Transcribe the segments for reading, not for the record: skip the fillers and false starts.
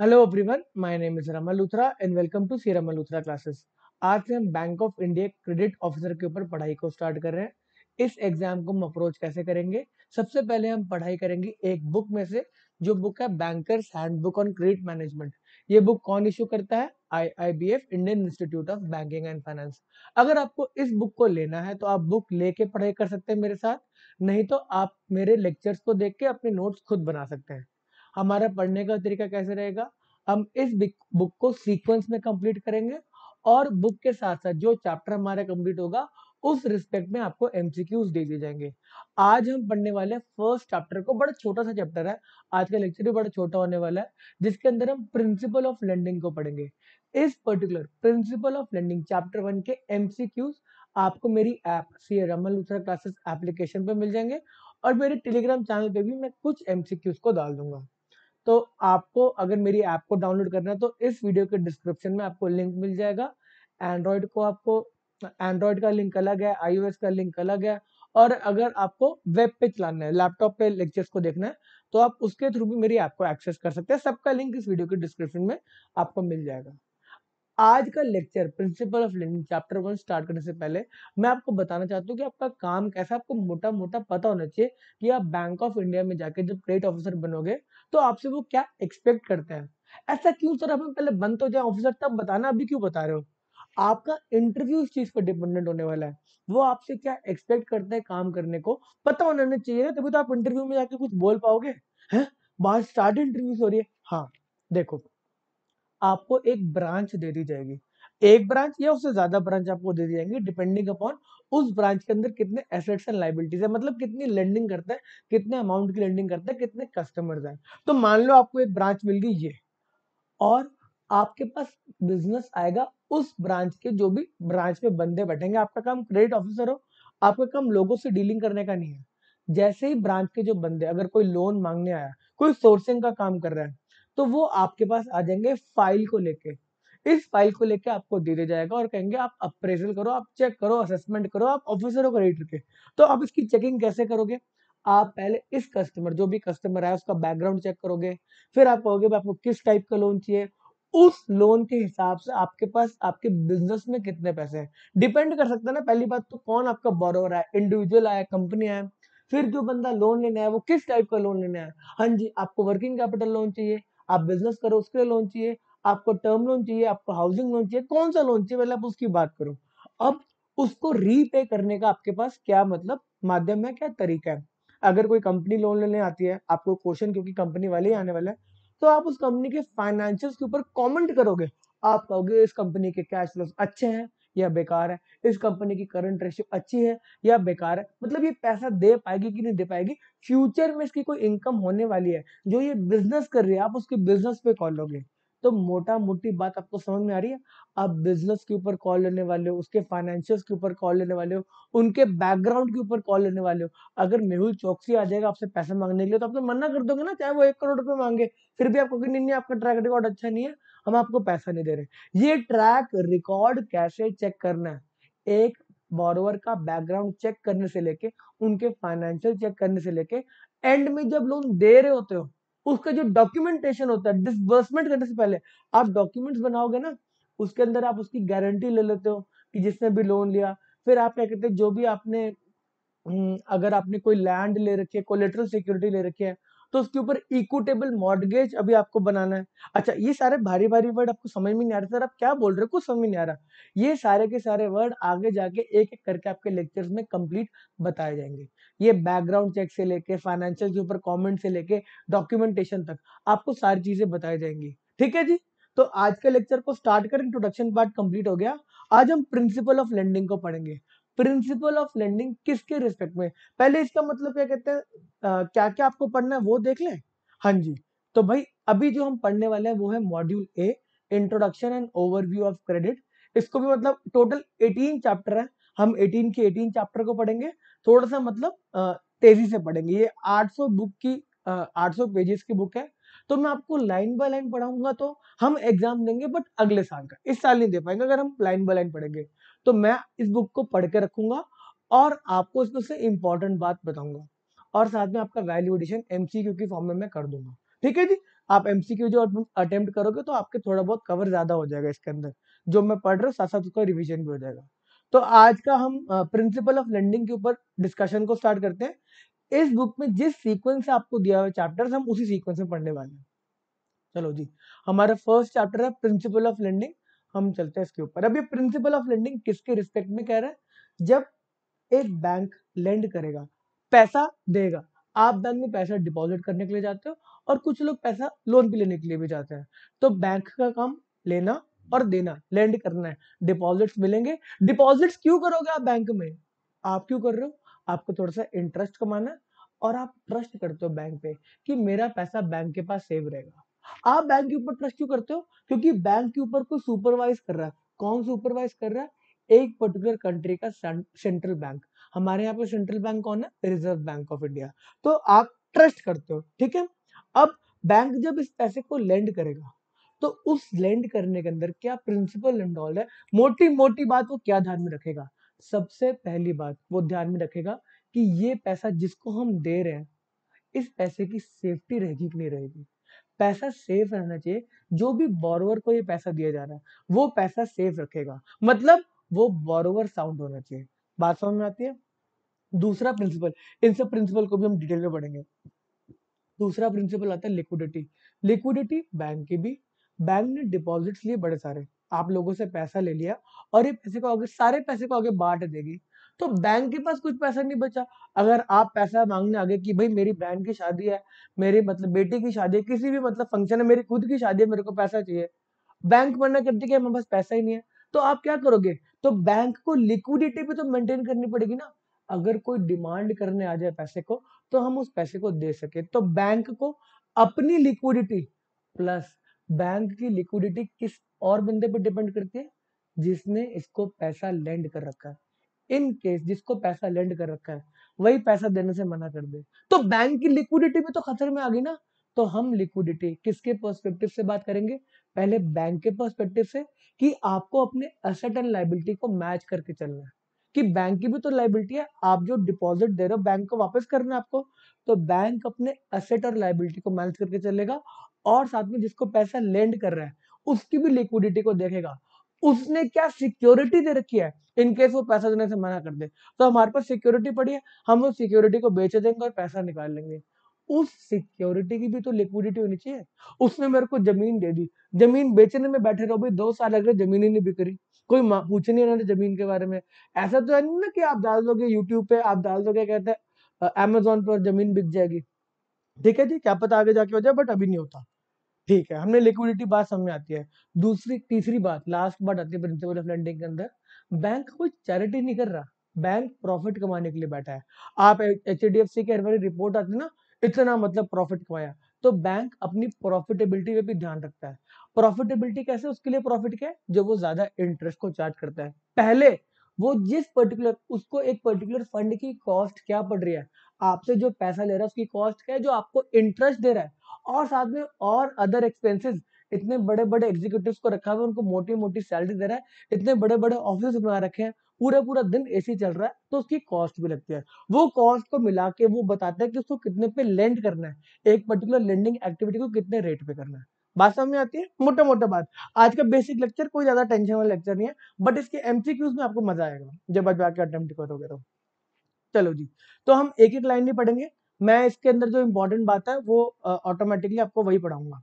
Hello everyone, my name is Raman Luthra and welcome to C Raman Luthra classes. आज से हम bank of India credit officer के ऊपर पढ़ाई को स्टार्ट कर रहे हैं। इस एग्जाम को हम अप्रोच कैसे करेंगे? सबसे पहले हम पढ़ाई करेंगे एक बुक में से, जो बुक है bankers handbook on credit management. ये बुक कौन इश्यू करता है? IIBF, Indian institute of banking and finance. अगर आपको इस बुक को लेना है तो आप बुक लेके पढ़ाई कर सकते हैं मेरे साथ, नहीं तो आप मेरे लेक्चर्स को देख के अपने नोट्स खुद बना सकते हैं। हमारा पढ़ने का तरीका कैसे रहेगा? हम इस बुक को सीक्वेंस में कंप्लीट करेंगे और बुक के साथ साथ जो चैप्टर हमारा कंप्लीट होगा उस रिस्पेक्ट में आपको एमसीक्यूज दे दिए जाएंगे। आज हम पढ़ने वाले हैं फर्स्ट चैप्टर को, बड़ा छोटा सा चैप्टर है, आज का लेक्चर भी बड़ा छोटा होने वाला है, जिसके अंदर हम प्रिंसिपल ऑफ लेंडिंग को पढ़ेंगे। इस particular principle of lending chapter 1 के एमसीक्यूज आपको मेरी app CA Raman Luthra classes application पे मिल जाएंगे और मेरे टेलीग्राम चैनल पे भी मैं कुछ एमसीक्यूज को डाल दूंगा। तो आपको अगर मेरी ऐप को डाउनलोड करना है तो इस वीडियो के डिस्क्रिप्शन में आपको लिंक मिल जाएगा। एंड्रॉयड को आपको एंड्रॉयड का लिंक अलग है, iOS का लिंक अलग है, और अगर आपको वेब पे चलाना है, लैपटॉप पे लेक्चर्स को देखना है तो आप उसके थ्रू भी मेरी ऐप को एक्सेस कर सकते हैं। सबका लिंक इस वीडियो के डिस्क्रिप्शन में आपको मिल जाएगा। आज का lecture principle of lending chapter 1 start करने से पहले मैं आपको बताना चाहता हूँ कि आपका काम कैसा, आपको मोटा मोटा पता होना चाहिए कि आप बैंक ऑफ इंडिया में जाके जब क्रेडिट ऑफिसर बनोगे तो आपसे वो क्या एक्सपेक्ट करते हैं। ऐसा क्यों सर, हमें पहले बन तो जाए ऑफिसर तब बताना, अभी क्यों बता रहे हो? आपका इंटरव्यू इस चीज पर डिपेंडेंट होने वाला है, वो आपसे क्या एक्सपेक्ट करते हैं काम करने को पता होना चाहिए ना, तभी तो आप इंटरव्यू में जाके कुछ बोल पाओगे। हैं, बाहर स्टार्ट इंटरव्यूज हो रही है। हाँ देखो, आपको एक ब्रांच दे दी जाएगी, एक ब्रांच या उससे ज्यादा ब्रांच आपको दे दी जाएंगी, डिपेंडिंग अपॉन उस ब्रांच के अंदर कितने एसेट्स एंड लायबिलिटीज है, मतलब कितनी लेंडिंग करता है, कितने अमाउंट की लेंडिंग करता है, कितने कस्टमर्स हैं। तो मान लो आपको एक ब्रांच मिल गई ये, और आपके पास बिजनेस आएगा उस ब्रांच के, जो भी ब्रांच में बंदे बैठेंगे। आपका काम क्रेडिट ऑफिसर हो, आपका काम लोगों से डीलिंग करने का नहीं है। जैसे ही ब्रांच के जो बंदे, अगर कोई लोन मांगने आया, कोई सोर्सिंग का काम कर रहा है, तो वो आपके पास आ जाएंगे फाइल को लेके। इस फाइल को लेके आपको दे दिया जाएगा और कहेंगे आप अप्रेजल करो, आप चेक करो, असेसमेंट करो, आप ऑफिसर हो क्रेडिट के। तो आप इसकी चेकिंग कैसे करोगे? आप पहले इस कस्टमर, जो भी कस्टमर है, उसका बैकग्राउंड चेक करोगे, फिर आप कहोगे आपको किस टाइप का लोन चाहिए, उस लोन के हिसाब से आपके पास आपके बिजनेस में कितने पैसे हैं। डिपेंड कर सकता है ना, पहली बात तो कौन आपका बोरोवर है, इंडिविजुअल आया, कंपनी आया, फिर जो बंदा लोन लेना है वो किस टाइप का लोन लेना है। हाँ जी, आपको वर्किंग कैपिटल लोन चाहिए, आप बिजनेस करो उसके लिए लोन चाहिए, आपको टर्म लोन चाहिए, आपको हाउसिंग लोन चाहिए, कौन सा लोन चाहिए, मतलब आप उसकी बात करो। अब उसको रीपे करने का आपके पास क्या मतलब माध्यम है, क्या तरीका है। अगर कोई कंपनी लोन लेने आती है, आपको क्वेश्चन क्योंकि कंपनी वाले ही आने वाला है, तो आप उस कंपनी के फाइनेंशियल के ऊपर कमेंट करोगे। आप कहोगे इस कंपनी के कैश फ्लोज अच्छे हैं या बेकार है, इस कंपनी की करंट रेशियो अच्छी है या बेकार है, मतलब ये पैसा दे पाएगी कि नहीं दे पाएगी, फ्यूचर में इसकी कोई इनकम होने वाली है, जो ये बिजनेस कर रही है, आप उसके बिजनेस पे कॉल लोगे। तो मोटा मोटी बात आपको समझ में आ रही है। आप बिजनेस के ऊपर कॉल लेने वाले हो, उसके फाइनेंशियल के ऊपर कॉल लेने वाले हो, उनके बैकग्राउंड के ऊपर कॉल लेने वाले हो। अगर मेहुल चौकसी आ जाएगा आपसे पैसा मांगने के लिए तो आपने मना कर दोगे ना, चाहे वो 1 करोड़ रुपए मांगे, फिर भी आपको नहीं, आपका ट्रैक रिकॉर्ड अच्छा नहीं है, हम आपको पैसा नहीं दे रहे। ये ट्रैक रिकॉर्ड कैसे चेक करना है? एक बोरोवर का बैकग्राउंड चेक करने से लेके उनके फाइनेंशियल चेक करने से लेके एंड में जब लोन दे रहे होते हो उसका जो डॉक्यूमेंटेशन होता है, डिसबर्समेंट करने से पहले आप डॉक्यूमेंट्स बनाओगे ना, उसके अंदर आप उसकी गारंटी ले लेते हो कि जिसने भी लोन लिया। फिर आप क्या कहते हैं, जो भी आपने, अगर आपने कोई लैंड ले रखी है, कोलेटरल सिक्योरिटी ले रखी है, तो उसके ऊपर इक्विटेबल मॉर्गेज अभी आपको बनाना है। अच्छा, ये सारे भारी भारी वर्ड आपको समझ में नहीं आ रहे, सर आप क्या बोल रहे हो, कुछ समझ में नहीं आ रहा। ये सारे के सारे वर्ड आगे जाके एक एक करके आपके लेक्चर्स में कंप्लीट बताए जाएंगे। ये बैकग्राउंड चेक से लेके फाइनेंशियल के ऊपर कमेंट से लेके डॉक्यूमेंटेशन तक आपको सारी चीजें बताई जाएंगी। ठीक है जी, तो आज के लेक्चर को स्टार्ट कर, इंट्रोडक्शन पार्ट कंप्लीट हो गया। आज हम प्रिंसिपल ऑफ लेंडिंग को पढ़ेंगे। प्रिंसिपल ऑफ लेंडिंग किसके रिस्पेक्ट में, पहले इसका मतलब क्या कहते हैं, क्या क्या आपको पढ़ना है वो देख लें। हाँ जी, तो भाई अभी जो हम पढ़ने वाले हैं वो है module A, introduction and overview of credit. इसको भी मतलब टोटल 18 चैप्टर है, हम 18 के 18 चैप्टर को पढ़ेंगे। थोड़ा सा मतलब तेजी से पढ़ेंगे, ये 800 बुक की 800 पेजेस की बुक है, तो मैं आपको लाइन बाय लाइन पढ़ाऊंगा। तो हम एग्जाम देंगे बट अगले साल का, इस साल नहीं दे पाएंगे। अगर हम लाइन बाय लाइन पढ़ेंगे तो मैं इस बुक को पढ़ के रखूंगा और आपको इसमें से इंपॉर्टेंट बात बताऊंगा, और साथ में आपका वैल्यू एडिशन एमसीक्यू के फॉर्म में मैं कर दूंगा। ठीक है जी, आप एमसीक्यू जो अटेम्प्ट करोगे तो आपके थोड़ा बहुत कवर ज्यादा हो जाएगा इसके अंदर, जो मैं पढ़ रहा हूँ साथ साथ उसका रिविजन भी हो जाएगा। तो आज का हम प्रिंसिपल ऑफ लेंडिंग के ऊपर डिस्कशन को स्टार्ट करते हैं। इस बुक में जिस सीक्वेंस से आपको दिया हुआ चैप्टर्स हम उसी सीक्वेंस में पढ़ने वाले हैं। चलो जी, हमारा फर्स्ट चैप्टर है प्रिंसिपल ऑफ लेंडिंग, हम चलते हैं इसके ऊपर। अब ये प्रिंसिपल ऑफ लेंडिंग किसके रिस्पेक्ट में कह रहा है? जब एक बैंक लेंड करेगा, पैसा देगा, आप बैंक में पैसा डिपॉजिट करने के लिए जाते हो और कुछ लोग पैसा लोन पे लेने के लिए भी जाते हैं, तो बैंक का काम लेना और देना, लेंड करना है। डिपॉजिट्स मिलेंगे, डिपॉजिट्स क्यों करोगे आप बैंक में? आप क्यों कर रहे हो? आपको थोड़ा सा इंटरेस्ट कमाना है और आप ट्रस्ट करते हो बैंक पे कि मेरा पैसा बैंक के पास सेव रहेगा। आप बैंक के ऊपर ट्रस्ट क्यों करते हो? क्योंकि बैंक के ऊपर कोई सुपरवाइज कर रहा है। कौन सुपरवाइज कर रहा है? एक पर्टिकुलर कंट्री का सेंट्रल बैंक। हमारे यहाँ पे सेंट्रल बैंक कौन है? Reserve bank of India. तो आप ट्रस्ट करते हो, ठीक है। अब बैंक जब इस पैसे को लेंड करेगा तो उस लेंड करने के अंदर क्या प्रिंसिपल एंड ऑल है, मोटी मोटी बात वो क्या ध्यान में रखेगा? सबसे पहली बात वो ध्यान में रखेगा कि ये पैसा जिसको हम दे रहे हैं इस पैसे की सेफ्टी रहेगी कि नहीं रहेगी। पैसा सेफ रहना चाहिए। जो भी बोरोवर को ये पैसा दिया जा रहा है वो पैसा सेफ रखेगा, मतलब वो बोरोवर साउंड होना चाहिए। बात समझ में आती है? दूसरा प्रिंसिपल, इन सब प्रिंसिपल को भी हम डिटेल में पढ़ेंगे। दूसरा प्रिंसिपल आता है लिक्विडिटी। लिक्विडिटी बैंक की भी, बैंक ने डिपॉजिट्स लिए बड़े सारे, आप लोगों से पैसा ले लिया और ये पैसे को आगे, सारे पैसे को आगे बांट देगी तो बैंक के पास कुछ पैसा नहीं बचा। अगर आप पैसा मांगने आगे कि भाई मेरी बहन की शादी है, मेरे मतलब बेटी की शादी है, किसी भी मतलब फंक्शन है, मेरी खुद की शादी है, मेरे को पैसा चाहिए, बैंक मना करती कि हमारे पास पैसा ही नहीं है, तो आप क्या करोगे? तो बैंक को लिक्विडिटी भी तो मेंटेन करनी पड़ेगी ना। अगर कोई डिमांड करने आ जाए पैसे को तो हम उस पैसे को दे सके। तो बैंक को अपनी लिक्विडिटी प्लस बैंक की लिक्विडिटी किस और बंदे पे डिपेंड करती है? जिसने इसको पैसा लेंड कर रखा है। इन केस जिसको पैसा लेंड कर रखा है वही पैसा देने से मना कर दे तो बैंक की लिक्विडिटी भी तो खतरे में आ गई ना। तो हम लिक्विडिटी किसके पर्सपेक्टिव से बात करेंगे? पहले बैंक के पर्सपेक्टिव से, कि आपको अपने एसेट एंड लायबिलिटी को मैच करके चलना है कि बैंक की भी तो लायबिलिटी है, आप जो डिपॉजिट दे रहे हो बैंक को वापस करना है आपको, तो बैंक अपने एसेट और लायबिलिटी को मैच करके चलेगा और साथ में जिसको पैसा लेंड कर रहा है उसकी भी लिक्विडिटी को देखेगा, उसने क्या सिक्योरिटी दे रखी है इन केस वो पैसा देने से मना कर दे तो हमारे पास सिक्योरिटी पड़ी है, हम उस सिक्योरिटी को बेच देंगे और पैसा निकाल लेंगे। उस सिक्योरिटी की भी तो लिक्विडिटी होनी चाहिए। उसने मेरे को जमीन दे दी, जमीन बेचने में बैठे रहो भाई 2 साल लग रहे, जमीन ही नहीं बिक्री, कोई पूछे नहीं उन्होंने जमीन के बारे में। ऐसा तो है नहीं ना कि आप डाल दोगे यूट्यूब पे, आप डाल दोगे कहते हैं अमेजोन पर जमीन बिक जाएगी, ठीक है जी, क्या पता आगे जाके हो जाए, बट अभी नहीं होता, ठीक है। हमने लिक्विडिटी बात समझ में आती है। दूसरी तीसरी बात, लास्ट बात आती है प्रिंसिपल ऑफ लेंडिंग के अंदर, बैंक कोई चैरिटी नहीं कर रहा, बैंक प्रॉफिट कमाने के लिए बैठा है। आप HDFC के हमारी रिपोर्ट आती है ना, इतना मतलब प्रॉफिट कमाया, तो बैंक अपनी प्रॉफिटेबिलिटी पे भी ध्यान रखता है। प्रॉफिटेबिलिटी कैसे? उसके लिए प्रॉफिट क्या है? जो वो ज्यादा इंटरेस्ट को चार्ज करता है। पहले वो जिस पर्टिकुलर, उसको एक पर्टिकुलर फंड की कॉस्ट क्या पड़ रही है, आपसे जो पैसा ले रहा है उसकी कॉस्ट क्या है जो आपको इंटरेस्ट दे रहा है, और साथ में और अदर एक्सपेंसेस, इतने बड़े बड़े एग्जीक्यूटिव्स को रखा हुआ है, उनको मोटी मोटी सैलरी दे रहा है, इतने बड़े बड़े ऑफिस बना रखे हैं, पूरा पूरा दिन एसी चल रहा है, तो उसकी कॉस्ट भी लगती है। वो कॉस्ट को मिला के वो बताता है कि उसको कितने पे लेंड करना है, एक पर्टिकुलर लेंडिंग एक्टिविटी को कितने रेट पे करना है। बात समझ में आती है? मोटा मोटा बात। आज का बेसिक लेक्चर, कोई ज्यादा टेंशन वाला लेक्चर नहीं है, बट इसके एमसीक्यूज में आपको मजा आएगा जब आज आके अटेम्प्ट करोगे तो। चलो जी, तो हम एक एक लाइन नहीं पढ़ेंगे, मैं इसके अंदर जो इम्पोर्टेंट बात है वो ऑटोमेटिकली आपको वही पढ़ाऊंगा।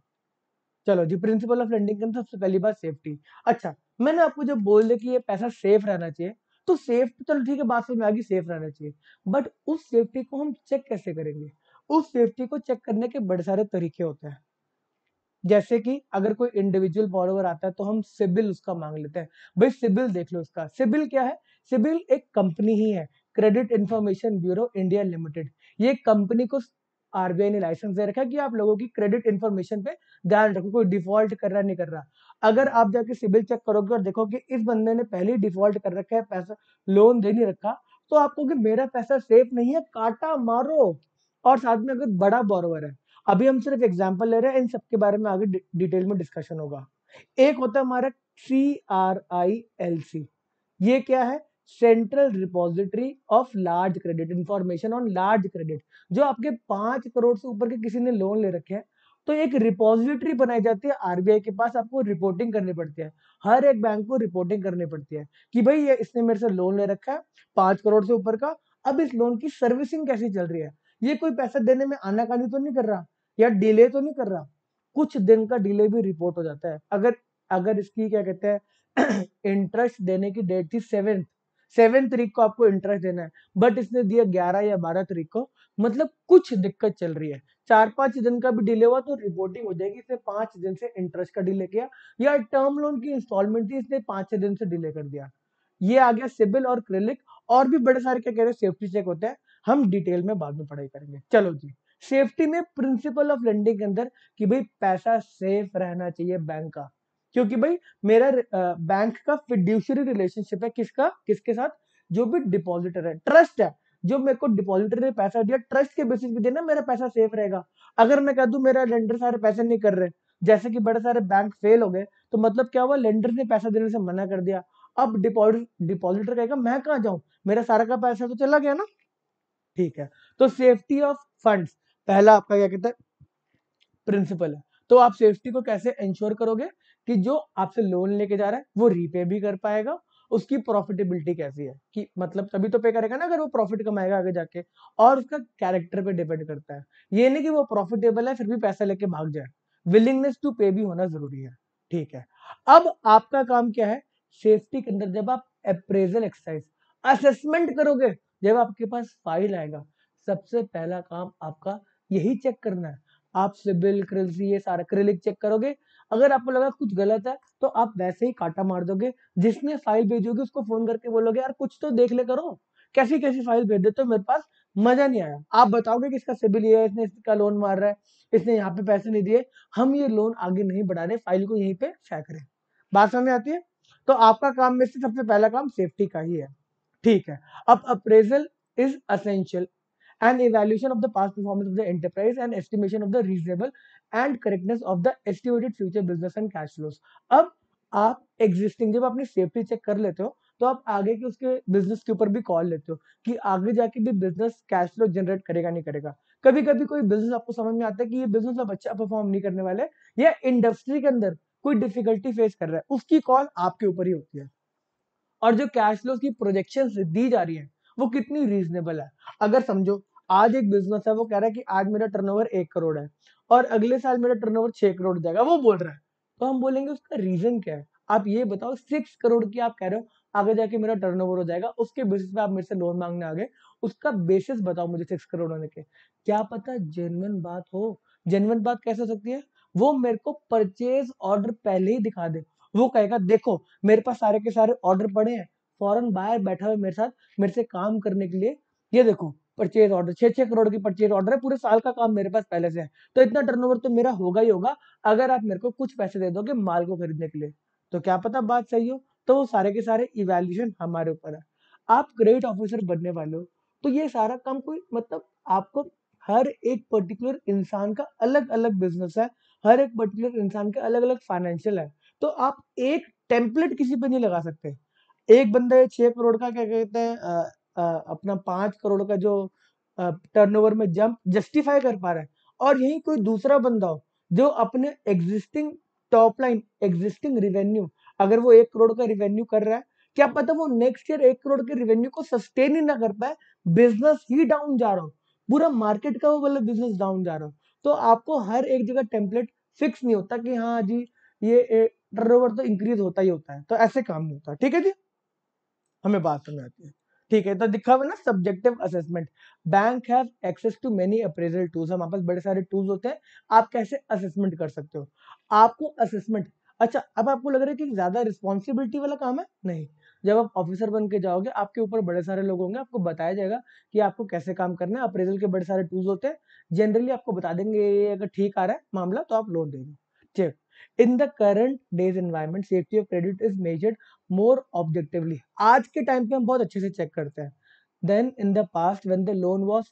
चलो जी, प्रिंसिपल ऑफ लेंडिंग के अंदर सबसे पहली बात सेफ्टी। अच्छा, मैंने आपको जब बोल दिया कि ये पैसा सेफ रहना चाहिए, तो सेफ्टी चलो ठीक है, बात समझ में आ गई, सेफ रहना चाहिए, बट उस सेफ्टी को हम चेक कैसे करेंगे? उस सेफ्टी को चेक करने के बड़े सारे तरीके होते हैं, जैसे कि अगर कोई इंडिविजुअल बॉरोवर आता है तो हम सिबिल उसका मांग लेते हैं, भाई सिबिल देख लो उसका। सिबिल क्या है? सिबिल एक कंपनी ही है, credit information bureau India limited. ये कंपनी को आरबीआई ने लाइसेंस दे रखा है कि आप लोगों की क्रेडिट इन्फॉर्मेशन पे ध्यान रखो, कोई डिफॉल्ट कर रहा नहीं कर रहा। अगर आप जाके सिबिल चेक करोगे और देखो कि इस बंदे ने पहले ही डिफॉल्ट कर रखा है, पैसा लोन दे नहीं रखा, तो आपको कि मेरा पैसा सेफ नहीं है, काटा मारो। और साथ में अगर बड़ा बॉरोवर है, अभी हम सिर्फ एग्जाम्पल ले रहे हैं, इन सबके बारे में आगे डिटेल में डिस्कशन होगा। एक होता है हमारा CRILC। ये क्या है? Central repository of large credit, information on large credit. जो आपके 5 करोड़ से ऊपर के किसी ने लोन ले रखे हैं तो एक रिपोजिटरी बनाई जाती है आरबीआई के पास, आपको रिपोर्टिंग करनी पड़ती है, हर एक बैंक को रिपोर्टिंग करनी पड़ती है कि भाई ये इसने मेरे से लोन ले रखा है 5 करोड़ से ऊपर का, अब इस लोन की सर्विसिंग कैसी चल रही है, ये कोई पैसा देने में आनाकानी तो नहीं कर रहा या डिले तो नहीं कर रहा। कुछ दिन का डिले भी रिपोर्ट हो जाता है। अगर इसकी क्या कहते हैं इंटरेस्ट देने की डेट थी 7 तारीख को आपको इंटरेस्ट देना है, बट इसने दिया 11 या 12 तारीख को, मतलब कुछ दिक्कत चल रही है। 4-5 दिन का भी डिले हुआ तो रिपोर्टिंग हो जाएगी। इसने 5 दिन से इंटरेस्ट का डिले किया, या टर्म लोन की इंस्टॉलमेंट थी इसने 5-6 दिन से डिले कर दिया। ये आ गया सिबिल और क्रेडिट, और भी बड़े सारे क्या कह रहे हैं सेफ्टी चेक होते हैं, हम डिटेल में बाद में पढ़ाई करेंगे। चलो जी, सेफ्टी में प्रिंसिपल ऑफ लेंडिंग के अंदर कि भाई पैसा सेफ रहना चाहिए बैंक का, क्योंकि भाई मेरा बैंक का फिड्यूशरी रिलेशनशिप है किसका, किसके साथ, जो भी डिपॉजिटर है, ट्रस्ट है, जो मेरे को डिपॉजिटर ने पैसा दिया ट्रस्ट के बेसिस पे देना, मेरा पैसा सेफ रहेगा। अगर मैं कह दूं मेरा लेंडर सारे पैसे नहीं कर रहे, जैसे कि बड़े सारे बैंक फेल हो गए, तो मतलब क्या हुआ, लेंडर ने पैसा देने से मना कर दिया। अब डिपॉजिटर कहेगा मैं कहाँ जाऊँ, मेरा सारा का पैसा तो चला गया ना। ठीक है, तो सेफ्टी ऑफ फंड्स पहला आपका क्या कहता है प्रिंसिपल है। तो आप सेफ्टी को कैसे इंश्योर करोगे कि जो आपसे लोन लेके जा रहा है वो रीपे भी कर पाएगा, उसकी प्रॉफिटेबिलिटी कैसी है, कि मतलब तभी तो पे करेगा ना अगर वो प्रॉफिट कमाएगा आगे जाके, और उसका कैरेक्टर पे डिपेंड करता है। ये नहीं कि वो प्रॉफिटेबल है फिर भी पैसा लेके भाग जाए, विलिंगनेस टू पे भी होना जरूरी है। ठीक है, अब आपका काम क्या है सेफ्टी के अंदर, जब आप अप्रेजल एक्सरसाइज असेसमेंट करोगे, जब आपके पास फाइल आएगा, सबसे पहला काम आपका यही चेक करना है। आप सिबिल क्रेडिट ये सारा क्रेडिट चेक करोगे, अगर आपको लगा कुछ गलत है तो आप वैसे ही काटा मार दोगे, जिसने फाइल भेजोगे उसको फोन करके बोलोगे यार कुछ तो देख ले करो, कैसी कैसी फाइल भेज देते हो, मेरे पास मजा नहीं आया। आप बताओगे कि इसका सिबिल ये है, इसने इसका लोन मार रहा है, इसने यहाँ पे पैसे नहीं दिए, हम ये लोन आगे नहीं बढ़ा रहे, फाइल को यहीं पे शेयर करें। बात समझ आती है? तो आपका काम में से सबसे पहला काम सेफ्टी का ही है। ठीक है, अब appraisal is essential and evaluation of the past performance of the enterprise and estimation of the reasonable and correctness of the estimated future business and cash flows। अब आप existing जब अपनी सेफ्टी चेक कर लेते हो तो आप आगे के उसके बिजनेस के ऊपर भी कॉल लेते हो कि आगे जाके भी बिजनेस कैश फ्लो जनरेट करेगा नहीं करेगा। कभी कभी कोई बिजनेस आपको समझ में आता है कि ये बिजनेस अब अच्छा परफॉर्म नहीं करने वाले, या इंडस्ट्री के अंदर कोई डिफिकल्टी फेस कर रहा है, उसकी कॉल आपके ऊपर ही होती है, और जो कैश फ्लोज की प्रोजेक्शन दी जा रही है वो कितनी रीजनेबल है। अगर समझो आज एक बिजनेस है, वो कह रहा है कि आज मेरा टर्नओवर 1 करोड़ है और अगले साल मेरा टर्नओवर 6 करोड़ जाएगा, वो बोल रहा है, तो हम बोलेंगे उसका रीजन क्या है। आप ये बताओ 6 करोड़ की आप कह रहे हो आगे जाके मेरा टर्नओवर हो जाएगा, उसके बेसिस पे आप मेरे से लोन मांगने आ गए, उसका बेसिस बताओ मुझे 6 करोड़ होने के। क्या पता जेन्युइन बात हो, जेन्युइन बात कैसे हो सकती है, वो मेरे को परचेज ऑर्डर पहले ही दिखा दे, वो कहेगा देखो मेरे पास सारे के सारे ऑर्डर पड़े हैं, फॉरेन बायर बैठा हुआ मेरे साथ मेरे से काम करने के लिए, ये देखो परचेज ऑर्डर 6-6 करोड़ की परचेज ऑर्डर है, पूरे साल का काम मेरे पास पहले से है, तो इतना टर्नओवर तो मेरा होगा ही होगा, अगर आप मेरे को कुछ पैसे दे दोगे माल को खरीदने के लिए तो क्या पता बात सही हो। तो वो सारे के सारे इवैल्यूएशन हमारे ऊपर है। आप क्रेडिट ऑफिसर बनने वाले हो तो ये सारा काम कोई मतलब आपको हर एक पर्टिकुलर इंसान का अलग अलग बिजनेस है, हर एक पर्टिकुलर इंसान का अलग अलग फाइनेंशियल है, तो आप एक टेम्पलेट किसी पे नहीं लगा सकते। एक बंदे 6 करोड़ का क्या कहते हैं अपना 5 करोड़ का जो टर्नओवर में जंप जस्टिफाई कर पा रहा है, और यही कोई दूसरा बंदा हो जो अपने existing top line existing revenue, अगर वो 1 करोड़ का रिवेन्यू कर रहा है, क्या पता वो नेक्स्ट ईयर 1 करोड़ के रिवेन्यू को सस्टेन ही ना कर पाए, बिजनेस ही डाउन जा रहा हो, पूरा मार्केट का वो मतलब बिजनेस डाउन जा रहा हो। तो आपको हर एक जगह टेम्पलेट फिक्स नहीं होता कि हाँ जी ये टर्नओवर तो इंक्रीज होता ही होता है, तो ऐसे काम नहीं होता। ठीक है जी, हमें बात समझ आती है। ठीक है, तो दिखा हुआ ना subjective assessment, bank have access to many appraisal tools, हमारे पास बड़े सारे टूल्स होते हैं, आप कैसे असेसमेंट कर सकते हो। आपको असेसमेंट, अच्छा अब आपको लग रहा है कि ज्यादा रिस्पॉन्सिबिलिटी वाला काम है, नहीं, जब आप ऑफिसर बन के जाओगे आपके ऊपर बड़े सारे लोग होंगे, आपको बताया जाएगा कि आपको कैसे काम करना है, अप्रेजल के बड़े सारे टूल्स होते हैं, जनरली आपको बता देंगे अगर ठीक आ रहा है मामला तो आप लोन देंगे। Check In the current day's environment, safety of credit is measured more objectively. आज के टाइम पे हम बहुत अच्छे से चेक करते हैं। Then in the past, when the loan was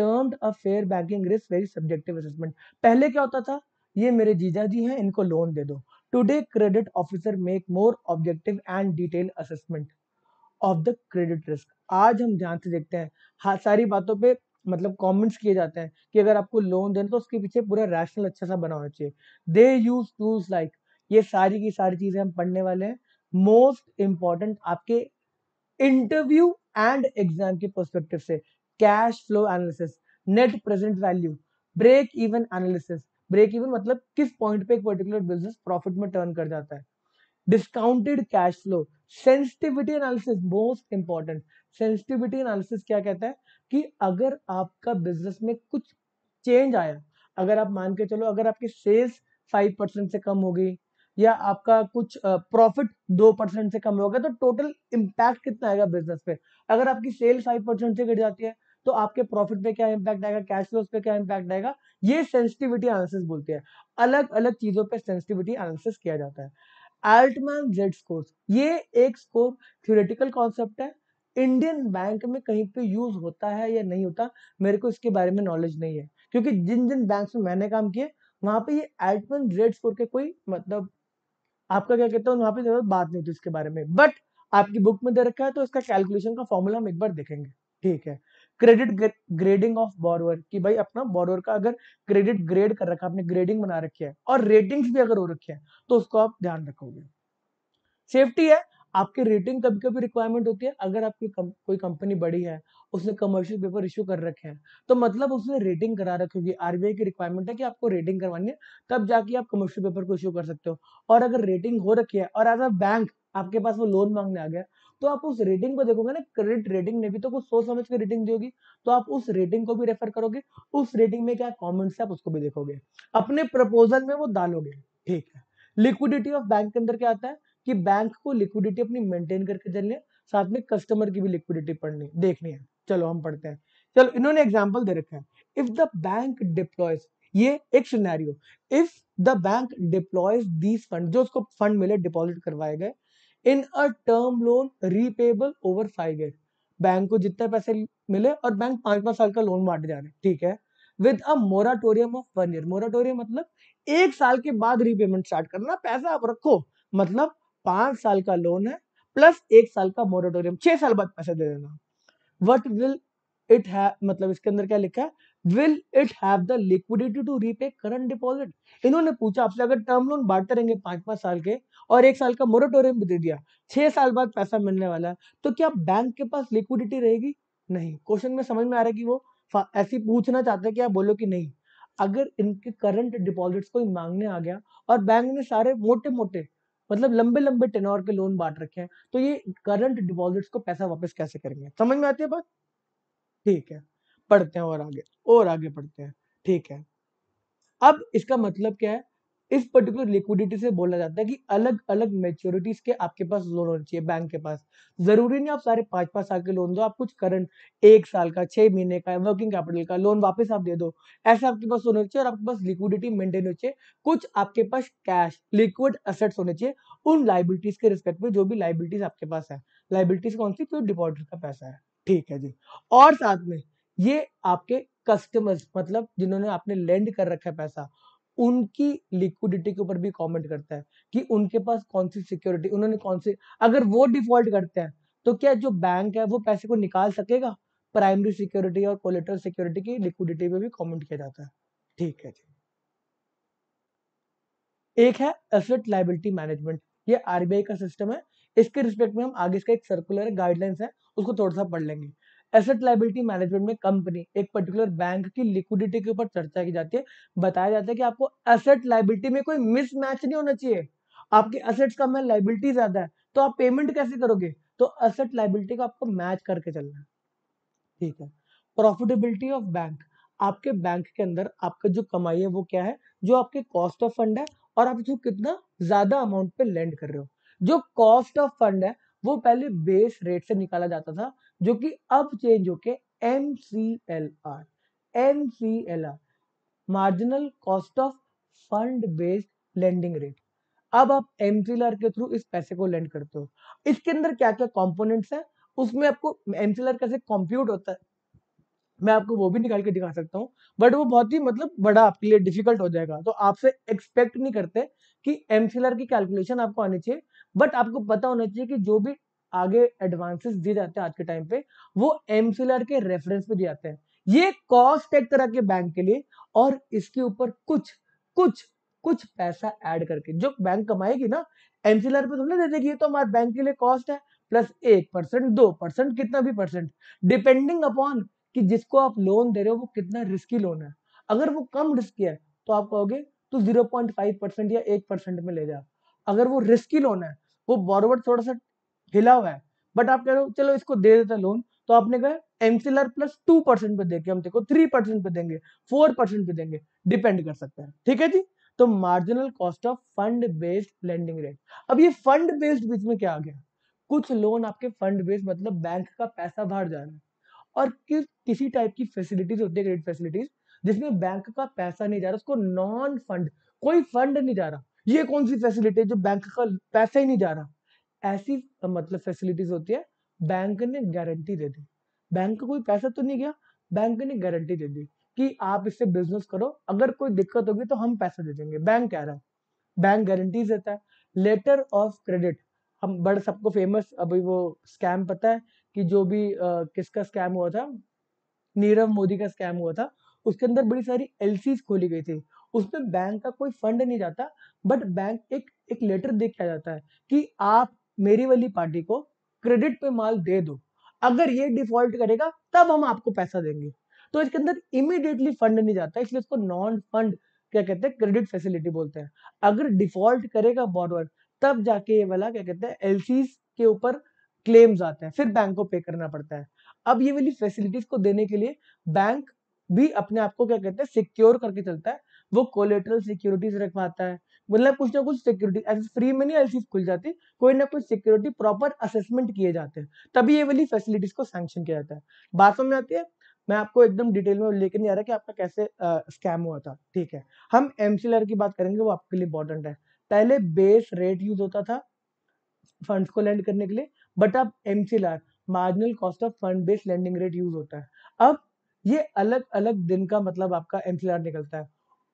termed a fair banking risk, very subjective assessment. पहले क्या होता था? ये मेरे जीजा जी हैं, इनको लोन दे दो। Today, credit officer make more objective and detailed assessment of the credit risk. आज हम ध्यान से देखते हैं, सारी बातों पे मतलब कमेंट्स किए जाते हैं कि अगर आपको लोन देना तो उसके पीछे पूरा रैशनल अच्छा सा बना होना चाहिए। दे यूज टूल्स लाइक, ये सारी की सारी चीजें हम पढ़ने वाले हैं। मोस्ट इंपॉर्टेंट आपके इंटरव्यू एंड एग्जाम के पर्सपेक्टिव से cash flow analysis, net present value, break even analysis, break even मतलब किस पॉइंट पे एक पर्टिकुलर बिजनेस प्रॉफिट में टर्न कर जाता है, discounted cash flow, sensitivity analysis most important. Sensitivity analysis क्या कहता है कि अगर आपका बिजनेस में कुछ चेंज आया, अगर आप मान के चलो अगर आपकी सेल्स 5% से कम हो गई या आपका कुछ प्रॉफिट 2% से कम होगा तो टोटल इम्पैक्ट कितना आएगा बिजनेस पे। अगर आपकी सेल 5% से गिर जाती है तो आपके प्रॉफिट पे क्या इम्पैक्ट आएगा, कैश फ्लोज पे क्या इम्पैक्ट आएगा, ये सेंसिटिविटी एनालिसिस बोलते हैं। अलग अलग चीजों पे सेंसिटिविटी एनालिसिस किया जाता है। अल्टमैन Z-स्कोर, ये एक स्कोर थ्योरेटिकल कॉन्सेप्ट है, इंडियन बैंक में कहीं पे यूज होता है या नहीं होता मेरे को इसके बारे में नॉलेज नहीं है, क्योंकि जिन जिन बैंक में मैंने काम किया वहां पे ये अल्टमैन Z-स्कोर के कोई मतलब आपका क्या कहता हूँ वहां पे ज्यादा बात नहीं होती इसके बारे में, बट आपकी बुक में दे रखा है तो इसका कैलकुलेशन का फॉर्मूला हम एक बार देखेंगे, ठीक है। क्रेडिट ग्रेडिंग ऑफ बॉरोवर, कि भाई अपना बॉरोवर का अगर क्रेडिट ग्रेड कर रखा है, आपने ग्रेडिंग बना रखी है और रेटिंग्स भी अगर हो रखी है तो उसको आप ध्यान रखोगे। सेफ्टी है, आपकी रेटिंग कभी कभी रिक्वायरमेंट होती है, अगर आपकी कोई कंपनी बड़ी है, उसने कमर्शियल पेपर इश्यू कर रखे हैं तो मतलब उसने रेटिंग करा रखी होगी, आरबीआई की रिक्वायरमेंट है कि आपको रेटिंग करवानी है तब जाके आप कमर्शियल पेपर को इश्यू कर सकते हो। और अगर रेटिंग हो रखी है और एज अ बैंक आपके पास वो लोन मांगने आ गया तो आप उस रेटिंग को देखोगे ना, क्रेडिट रेटिंग ने भी तो कुछ सोच समझ के रेटिंग दी होगी, तो आप उस रेटिंग को भी रेफर करोगे, उस रेटिंग में क्या कमेंट्स है आप उसको भी देखोगे, अपने प्रपोजल में वो डालोगे, ठीक है। लिक्विडिटी ऑफ बैंक के अंदर क्या आता है कि बैंक को लिक्विडिटी अपनी मेंटेन करके चलनी है, साथ में कस्टमर की भी लिक्विडिटी पढ़नी देखनी है। चलो हम पढ़ते हैं। चलो इन्होंने एग्जाम्पल दे रखा है, इफ द बैंक डिप्लॉयज, ये एक scenario, if the bank deploys these fund, जो उसको फंड मिले डिपॉजिट करवाए गए, in a term loan repayable over 5 years, bank को जितने पैसे मिले और बैंक 5-5 साल का लोन बांट जा रहे, ठीक है, with a moratorium of 1 year। Moratorium मतलब 1 साल के बाद रीपेमेंट स्टार्ट करना, पैसा आप रखो, मतलब 5 साल का लोन है प्लस 1 साल का मोराटोरियम, 6 साल बाद पैसे दे देना। व्हाट विल इट हैव, मतलब इसके अंदर क्या लिखा है, will it have the liquidity to repay current deposit. इन्होंने पूछा आपसे अगर टर्म लोन बांटते रहेंगे 5-5 साल के और 1 साल का मोरेटोरियम भी दे दिया, 6 साल बाद पैसा मिलने वाला है, तो क्या बैंक के पास लिक्विडिटी रहेगी? नहीं। क्वेश्चन में समझ में आ रहा है कि वो ऐसी पूछना चाहते हैं कि आप बोलो कि नहीं, अगर इनके करंट डिपॉजिट्स कोई मांगने आ गया और बैंक ने सारे मोटे मोटे मतलब लंबे लंबे टेनोर के लोन बांट रखे हैं तो ये करंट डिपॉजिट्स को पैसा वापस कैसे करेंगे? समझ में आती है बात? ठीक है, पढ़ते हैं और आगे पढ़ते हैं, ठीक है। अब इसका मतलब क्या है, इस पर्टिकुलर लिक्विडिटी से बोला जाता है कि अलग अलग मैच्योरिटीज के आपके पास लोन होने चाहिए बैंक के पास। जरूरी नहीं आप सारे 5-5 साल के लोन दो, आप कुछ करंट 1 साल का, 6 महीने का, वर्किंग कैपिटल का लोन वापस आप दे दो, ऐसा आपके पास होना चाहिए। और आपके पास लिक्विडिटी मेंटेन होनी चाहिए, कुछ आपके पास कैश लिक्विड असेट्स होने चाहिए उन लाइबिलिटीज के रिस्पेक्ट में जो भी लाइबिलिटीज आपके पास है। लाइबिलिटीज कौन सी? तो डिपॉजिट का पैसा है, ठीक है जी। और साथ में ये आपके कस्टमर्स मतलब जिन्होंने आपने लेंड कर रखा है पैसा, उनकी लिक्विडिटी के ऊपर भी कमेंट करता है कि उनके पास कौन सी सिक्योरिटी, उन्होंने कौन सी, अगर वो डिफॉल्ट करते हैं तो क्या जो बैंक है वो पैसे को निकाल सकेगा? प्राइमरी सिक्योरिटी और कोलेटरल सिक्योरिटी की लिक्विडिटी पे भी कमेंट किया जाता है, ठीक है जी। एक है एसेट लायबिलिटी मैनेजमेंट, ये आरबीआई का सिस्टम है, इसके रिस्पेक्ट में हम आगे इसका एक सर्कुलर गाइडलाइंस है उसको थोड़ा सा पढ़ लेंगे। एसेट लायबिलिटी मैनेजमेंट में कंपनी एक पर्टिकुलर बैंक की लिक्विडिटी के ऊपर चर्चा की जाती है, बताया जाता है कि आपको एसेट लायबिलिटी में कोई मिसमैच नहीं होना चाहिए, आपके एसेट्स कम है लायबिलिटी ज्यादा है तो आप पेमेंट कैसे करोगे, तो एसेट लायबिलिटी को आपको मैच करके चलना है, ठीक है। प्रॉफिटेबिलिटी ऑफ बैंक, आपके बैंक के अंदर आपका जो कमाई है वो क्या है, जो आपके कॉस्ट ऑफ फंड है और आप जो कितना ज्यादा अमाउंट पे लैंड कर रहे हो। जो कॉस्ट ऑफ फंड है वो पहले बेस रेट से निकाला जाता था जो कि अब चेंज होके MCLR marginal cost of fund based lending rate, अब आप MCLR के थ्रू इस पैसे को लैंड करते हो। इसके अंदर क्या क्या कंपोनेंट्स है, उसमें आपको MCLR कैसे कंप्यूट होता है मैं आपको वो भी निकाल के दिखा सकता हूँ, बट वो बहुत ही मतलब बड़ा आपके लिए डिफिकल्ट हो जाएगा, तो आपसे एक्सपेक्ट नहीं करते कि MCLR की कैलकुलेशन आपको आनी चाहिए, बट आपको पता होना चाहिए कि जो भी आगे एडवांसेस दिए जाते हैं आज के टाइम पे वो MCLR के रेफरेंस पे दिए जाते हैं। ये कॉस्ट एक तरह के बैंक के लिए, और इसके ऊपर कुछ कुछ कुछ पैसा ऐड करके जो बैंक कमाएगी ना, एमसीएलआर पे तुमने दे देगी, तो हमारे बैंक के लिए कॉस्ट है प्लस 1%, 2%, कितना भी परसेंट, डिपेंडिंग अपॉन कि जिसको आप लोन दे रहे हो वो कितना रिस्की लोन है। अगर वो कम रिस्की है तो आप कहोगे तो 0.5% या 1% में ले जा। अगर वो रिस्की लोन है, वो बॉरोवर थोड़ा सा हिला हुआ है, बट आप कह रहे हो चलो इसको दे देते लोन, तो आपने कहा एमसीएलआर प्लस 2% पे देके हम देखो 3% पे देंगे, 4% पे देंगे, डिपेंड कर सकता है। ठीक है जी, तो marginal cost of fund based lending rate. अब ये फंड बेस्ड बीच में क्या आ गया? कुछ लोन आपके फंड बेस्ड मतलब बैंक का पैसा बाहर जा रहा है, और किसी टाइप की फैसिलिटीज होती है, क्रेडिट फैसिलिटीज, जिसमें बैंक का पैसा नहीं जा रहा, उसको नॉन फंड, कोई फंड नहीं जा रहा। ये कौन सी फैसिलिटी है जो बैंक का पैसा ही नहीं जा रहा? ऐसी मतलब फैसिलिटीज होती है, बैंक ने गारंटी दे दी, बैंक का कोई पैसा तो नहीं गया, बैंक ने गारंटी दे दी कि आप इससे बिजनेस करो, अगर कोई दिक्कत होगी तो हम पैसा दे देंगे, बैंक कह रहा है, बैंक गारंटीज देता है। लेटर ऑफ क्रेडिट, हम बड़ा सबको फेमस, अभी वो स्कैम पता है कि जो भी किसका स्कैम हुआ था, नीरव मोदी का स्कैम हुआ था, उसके अंदर बड़ी सारी एलसीज खोली गई थी, उसमें बैंक का कोई फंड नहीं जाता, बट बैंक एक लेटर दे के आ जाता है कि आप मेरी वाली पार्टी को क्रेडिट पे माल दे दो, अगर ये डिफॉल्ट करेगा तब हम आपको पैसा देंगे। तो इसके अंदर इमीडिएटली फंड नहीं जाता, इसलिए इसको नॉन फंड क्या कहते हैं, क्रेडिट फैसिलिटी बोलते हैं। अगर डिफॉल्ट करेगा बॉर्डर तब जाके ये वाला क्या कहते हैं, एलसीज के ऊपर क्लेम्स आते हैं, फिर बैंक को पे करना पड़ता है। अब ये वाली फैसिलिटीज को देने के लिए बैंक भी अपने आप को क्या कहते हैं, सिक्योर करके चलता है, वो कोलेटरल सिक्योरिटीज रखवाता है, मतलब कुछ ना कुछ सिक्योरिटी, ऐसे फ्री में नहीं एलसीज खुल जाती, कोई ना कोई सिक्योरिटी प्रॉपर असेसमेंट किए जाते हैं, तभी ये वाली फैसिलिटीज को सैंक्शन किया जाता है। बात समझ में आती है? मैं आपको एकदम डिटेल में लेकर नहीं आ रहा कि आपका कैसे स्कैम हुआ था। ठीक है, हम एमसीएलआर की बात करेंगे, वो आपके लिए इंपॉर्टेंट है। पहले बेस रेट यूज होता था फंड्स को लैंड करने के लिए, बट अब MCLR, marginal cost of fund based lending rate use होता है। अब ये अलग अलग दिन का मतलब आपका एमसीएलआर निकलता है,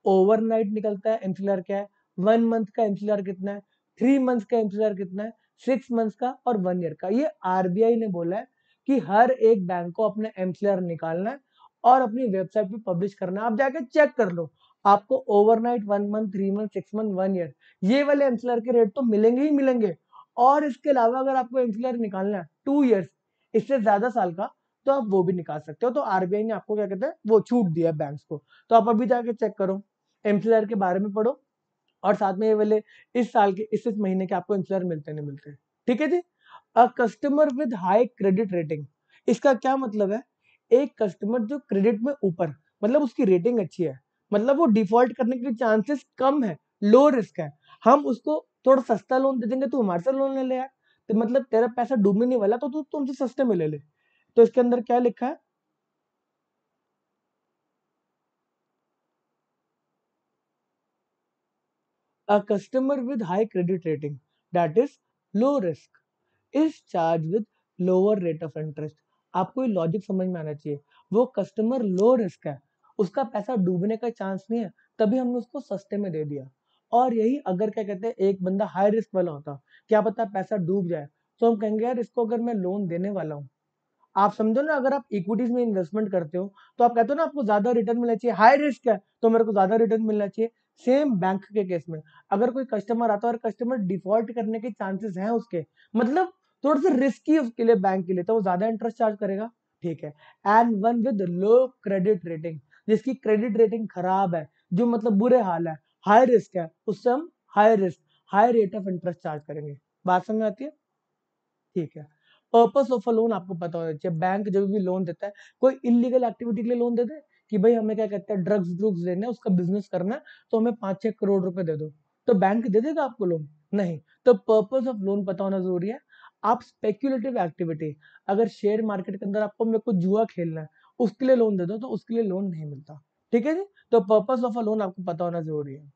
ओवरनाइट निकलता है एमसीएलआर क्या है, 1 मंथ का एमसीएलआर कितना है, 3 मंथ्स का एमसीएलआर कितना है, 6 मंथ्स का, और 1 ईयर का। ये आरबीआई ने बोला है कि हर एक बैंक को अपना एमसीएलआर निकालना है और अपनी वेबसाइट पे पब्लिश करना है। आप जाके चेक कर लो, आपको overnight, 1 month, 3 month, 6 month, 1 year, ये वाले एमसीएलआर के रेट तो मिलेंगे ही मिलेंगे। और इसके अलावा अगर आपको एमसीएलआर निकालना है 2 ईयर्स, इससे ज्यादा साल का, तो आप वो भी निकाल सकते हो। तो आरबीआई ने आपको क्या कहते हैं, वो छूट दिया है बैंक्स को। तो आप अभी जाके चेक करो, एमसीएलआर के बारे में पढ़ो, और साथ में ये वाले इस साल के इस महीने के आपको एमसीएलआर मिलते नहीं मिलते। ठीक है जी, a customer with high credit rating, इसका क्या मतलब है? एक कस्टमर जो क्रेडिट में ऊपर, मतलब उसकी रेटिंग अच्छी है, मतलब वो डिफॉल्ट करने के चांसेस कम है, लो रिस्क है, हम उसको थोड़ा सस्ता लोन दे देंगे, तू हमारे से लोन ले ले यार, तो मतलब तेरा पैसा डूबने नहीं वाला, तो तू तुमसे सस्ते में ले ले। तो इसके अंदर क्या लिखा है, a customer with high credit rating that is low risk is charge with lower rate of interest. आपको ये लॉजिक समझ में आना चाहिए, वो कस्टमर लो रिस्क है, उसका पैसा डूबने का चांस नहीं है, तभी हमने उसको सस्ते में दे दिया। और यही अगर क्या कहते हैं, एक बंदा हाई रिस्क वाला होता, क्या पता पैसा डूब जाए, तो हम कहेंगे यार इसको अगर मैं लोन देने वाला हूँ, आप समझो ना, अगर आप इक्विटीज में इन्वेस्टमेंट करते हो तो आप कहते हो ना आपको ज्यादा रिटर्न मिलना चाहिए, हाई रिस्क है तो मेरे को ज्यादा रिटर्न मिलना चाहिए। सेम बैंक के केस में अगर कोई कस्टमर आता है और कस्टमर डिफॉल्ट करने के चांसेस हैं उसके, मतलब थोड़ा सा रिस्की उसके लिए, बैंक के लिए, तो वो ज्यादा इंटरेस्ट चार्ज करेगा। ठीक है, and one with low credit rating, जिसकी क्रेडिट रेटिंग खराब है, जो मतलब बुरे हाल है, हाई रिस्क है, उससे हम high risk, high rate of interest charge करेंगे। बात समझ में आती है? ठीक है, पर्पस ऑफ अ लोन आपको पता होना चाहिए। बैंक जब भी लोन देता है, कोई इलीगल एक्टिविटी के लिए लोन देता है कि भाई हमें क्या कहते हैं, ड्रग्स लेना है, उसका बिजनेस करना है, तो हमें 5-6 करोड़ रुपए दे दो, तो बैंक दे देगा आपको लोन? नहीं। तो पर्पस ऑफ लोन पता होना जरूरी है। आप स्पेक्यूलेटिव एक्टिविटी, अगर शेयर मार्केट के अंदर आपको मेरे को जुआ खेलना है, उसके लिए लोन दे दो, तो उसके लिए लोन नहीं मिलता। ठीक है जी, तो पर्पस ऑफ अ लोन आपको पता होना जरूरी है।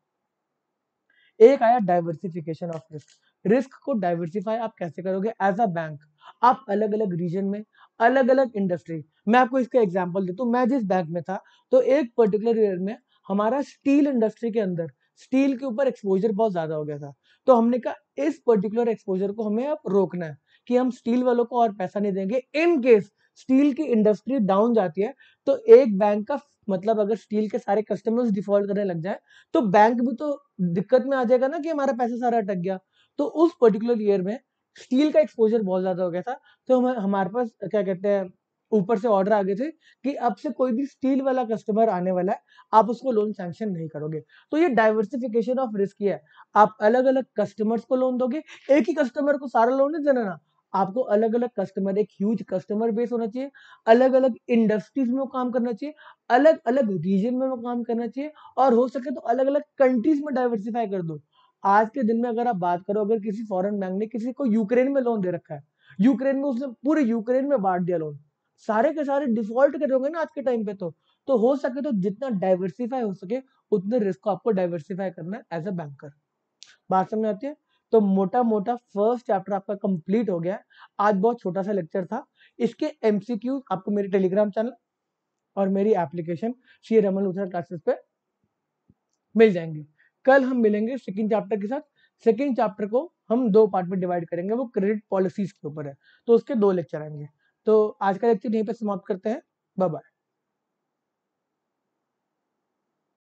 एक आया डाइवर्सिफिकेशन ऑफ रिस्क, रिस्क को डाइवर्सिफाई आप कैसे करोगे एज अ बैंक? आप अलग अलग रीजन में, अलग अलग इंडस्ट्री, मैं आपको इसका एग्जांपल देता हूँ। मैं जिस बैंक में था, तो एक पर्टिकुलर ईयर में हमारा स्टील इंडस्ट्री के अंदर, स्टील के ऊपर एक्सपोजर बहुत ज्यादा हो गया था, तो हमने कहा इस पर्टिकुलर एक्सपोजर को हमें अब रोकना है कि हम स्टील वालों को और पैसा नहीं देंगे, इन केस स्टील की इंडस्ट्री डाउन जाती है तो एक बैंक का मतलब अगर स्टील के सारे कस्टमर्स डिफॉल्ट करने लग जाए तो बैंक भी तो दिक्कत में आ जाएगा ना कि हमारा पैसा सारा अटक गया। तो उस पर्टिकुलर ईयर में स्टील का एक्सपोजर बहुत ज्यादा हो गया था, तो हमारे पास क्या कहते हैं ऊपर से ऑर्डर आ गए थे कि अब से कोई भी स्टील वाला कस्टमर आने वाला है आप उसको लोन सैंक्शन नहीं करोगे। तो ये डाइवर्सिफिकेशन ऑफ रिस्क है, आप अलग अलग कस्टमर्स को लोन दोगे, एक ही कस्टमर को सारा लोन नहीं देना ना, आपको अलग अलग कस्टमर, एक ह्यूज कस्टमर बेस होना चाहिए, अलग अलग इंडस्ट्रीज में वो काम करना चाहिए, अलग अलग रीजन में वो काम करना चाहिए और हो सके तो अलग अलग कंट्रीज में डाइवर्सिफाई कर दो। आज के दिन में अगर आप बात करो, अगर किसी फॉरेन बैंक ने किसी को यूक्रेन में लोन दे रखा है, यूक्रेन में उसने पूरे यूक्रेन में बांट दिया लोन, सारे के सारे डिफॉल्ट करोगे ना आज के टाइम पे, तो हो सके तो जितना डाइवर्सिफाई हो सके उतने रिस्क को आपको डाइवर्सिफाई करना है एज अ बैंकर। बात समझ आती है? तो मोटा मोटा फर्स्ट चैप्टर आपका कंप्लीट हो गया है। आज बहुत छोटा सा लेक्चर था। इसके एमसीक्यू आपको मेरे टेलीग्राम चैनल और मेरी application CA Raman Luthra classes पे मिल जाएंगे। कल हम मिलेंगे सेकंड चैप्टर के साथ। सेकंड चैप्टर को हम दो पार्ट में डिवाइड करेंगे, वो क्रेडिट पॉलिसीज के ऊपर है, तो उसके दो लेक्चर आएंगे। तो आज का लेक्चर यहीं पर समाप्त करते हैं। Bye bye.